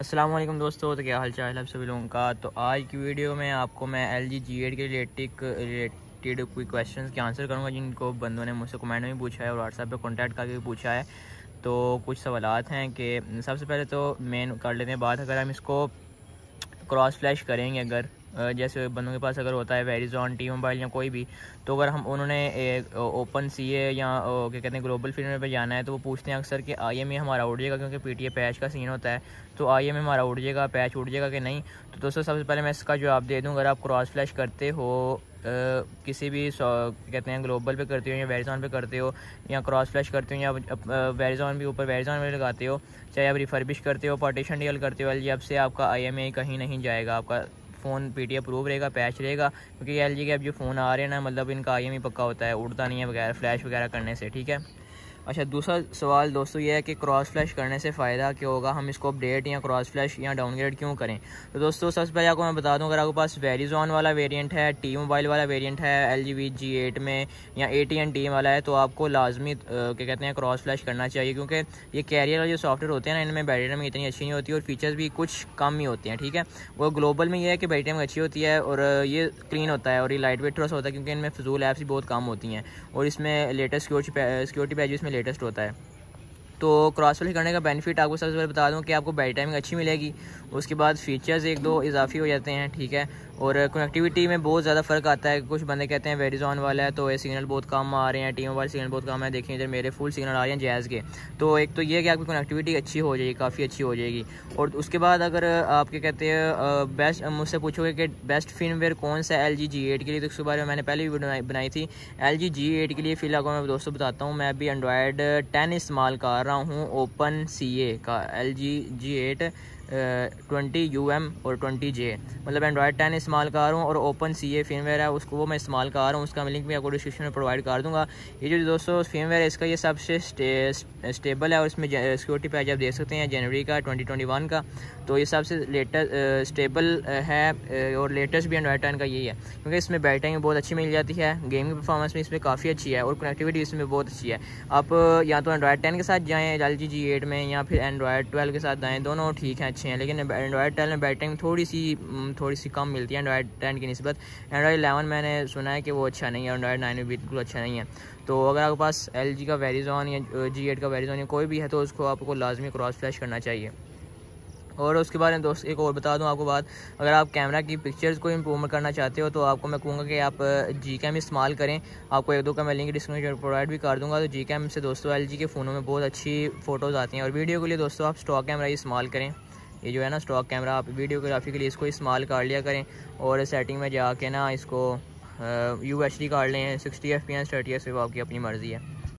अस्सलाम वालेकुम दोस्तों, तो क्या हाल चाल है आप सभी लोगों का। तो आज की वीडियो में आपको मैं LG G8 के रिलेटेड कोई क्वेश्चंस के आंसर करूंगा जिनको बंदों ने मुझसे कमेंट में पूछा है और व्हाट्सएप पे कांटेक्ट करके पूछा है। तो कुछ सवालात हैं कि सबसे पहले तो मेन कर लेते हैं बात, अगर हम इसको क्रॉस फ्लैश करेंगे, अगर जैसे बंदों के पास अगर होता है वेरिजॉन, T-Mobile या कोई भी, तो अगर हम उन्होंने ओपन सीए या क्या कहते हैं ग्लोबल फील्ड में जाना है तो वो पूछते हैं अक्सर कि IMEI हमारा उड़ जाएगा, क्योंकि PTA पैच का सीन होता है, तो IMEI हमारा उड़ जाएगा, पैच उड़ जाएगा कि नहीं। तो दोस्तों सबसे पहले मैं इसका जवाब दे दूँ, अगर आप क्रॉस फ्लैश करते हो किसी भी कहते हैं ग्लोबल पे करते हो या वेरिजॉन पे करते हो या क्रॉस फ्लैश करते हो या वेरिजॉन भी ऊपर वेरिजॉन पे लगाते हो, चाहे आप रिफर्बिश करते हो, पार्टीशन डील करते हो, जब से आपका IMEI कहीं नहीं जाएगा, आपका फ़ोन PTA अप्रूव रहेगा, पैच रहेगा, क्योंकि LG के अब जो फ़ोन आ रहे हैं ना, मतलब इनका IMEI पक्का होता है, उड़ता नहीं है वगैरह फ्लैश वगैरह करने से। ठीक है। अच्छा, दूसरा सवाल दोस्तों ये है कि क्रॉस फ्लैश करने से फ़ायदा क्या होगा, हम इसको अपडेट या क्रॉस फ्लैश या डाउनग्रेड क्यों करें। तो दोस्तों सबसे पहले आपको मैं बता दूं, अगर आपके पास वेरिजॉन वाला वेरिएंट है, T-Mobile वाला वेरिएंट है, LG V50 में या AT&T वाला है, तो आपको लाजमी क्या कहते हैं क्रॉस फ्लैश करना चाहिए, क्योंकि ये कैरियर वाले जो सॉफ्टवेयर होते हैं ना, इनमें बैटरी टाइम इतनी अच्छी नहीं होती और फीचर्स भी कुछ कम ही होते हैं। ठीक है। वो ग्लोबल में ये है कि बैटरी टाइम अच्छी होती है और ये क्लीन होता है और ये लाइट वेट थोड़ा होता है, क्योंकि इनमें फजूल ऐप्स भी बहुत कम होती हैं और इसमें लेटेस्ट सिक्योरिटी पैचेस लेटेस्ट होता है। तो क्रॉस फ्लैश करने का बेनिफिट आपको सबसे पहले बता दूं कि आपको बैटरी टाइमिंग अच्छी मिलेगी, उसके बाद फीचर्स एक दो इजाफी हो जाते हैं। ठीक है। और कनेक्टिविटी में बहुत ज़्यादा फ़र्क आता है, कुछ बंदे कहते हैं वेरिजॉन वाला है तो ये सिग्नल बहुत कम आ रहे हैं, T-Mobile सिग्नल बहुत कम है, देखिए इधर मेरे फुल सिग्नल आ रहे हैं जैज़ के। तो एक तो ये कि आपकी कनेक्टिविटी अच्छी हो जाएगी, काफ़ी अच्छी हो जाएगी। और उसके बाद अगर आपके कहते हैं बेस्ट, मुझसे पूछोगे कि बेस्ट फिल्मवेयर कौन सा है LG G8 के लिए, तो उसके बारे में मैंने पहले भी बनाई थी LG G8 के लिए। फिलहाल मैं दोस्तों बताता हूँ, मैं अभी Android 10 इस्तेमाल कर रहा हूँ, ओपन सीए का LG G8 20UM और 20J, मतलब Android 10 इस्तेमाल कर रहा हूँ और ओपन CA फिल्मवेयर है, उसको वो मैं इस्तेमाल कर रहा हूँ, उसका लिंक मैं आपको डिस्क्रिप्शन में प्रोवाइड कर दूँगा। ये जो दोस्तों फिल्मवेयर है इसका ये सबसे स्टेबल है और इसमें सिक्योरिटी पैच आप देख सकते हैं जनवरी का 2021 का, तो ये सबसे लेटेस्ट स्टेबल है और लेटेस्ट भी Android 10 का यही है, क्योंकि इसमें बैटिंग बहुत अच्छी मिल जाती है, गेम की परफॉर्मेंस में इसमें काफ़ी अच्छी है और कनेक्टिविटी इसमें बहुत अच्छी है। आप या तो Android 10 के साथ जाएँ LG G8 में या फिर Android 12 के साथ जाएँ, दोनों ठीक है, अच्छे हैं, लेकिन Android 12 में बैटिंग थोड़ी सी कम मिलती है Android 10 की निस्बत। Android 11 मैंने सुना है कि वो अच्छा नहीं है, Android 9 भी बिल्कुल अच्छा नहीं है। तो अगर आपके पास LG का वेरिजॉन या G8 का वेरिजॉन या कोई भी है तो उसको आपको लाजमी क्रॉस फ्लैश करना चाहिए। और उसके बारे में दोस्त एक और बता दूं आपको बात, अगर आप कैमरा की पिक्चर्स को इम्प्रूवमेंट करना चाहते हो तो आपको मैं कहूँगा कि आप Gcam इस्तेमाल करें, आपको एक दो का मैं लिंक डिस्क्रिप्शन में प्रोवाइड भी कर दूंगा। तो Gcam से दोस्तों LG के फ़ोनों में बहुत अच्छी फ़ोटोज़ आती हैं और वीडियो के लिए दोस्तों आप स्टॉक कैमरा ही इस्तेमाल करें, ये जो है ना स्टॉक कैमरा, आप वीडियोग्राफी के लिए इसको इस्तेमाल कर लिया करें और सेटिंग में जाके ना इसको UHD कर लें, 60 FPS 30 FPS आपकी अपनी मर्ज़ी है।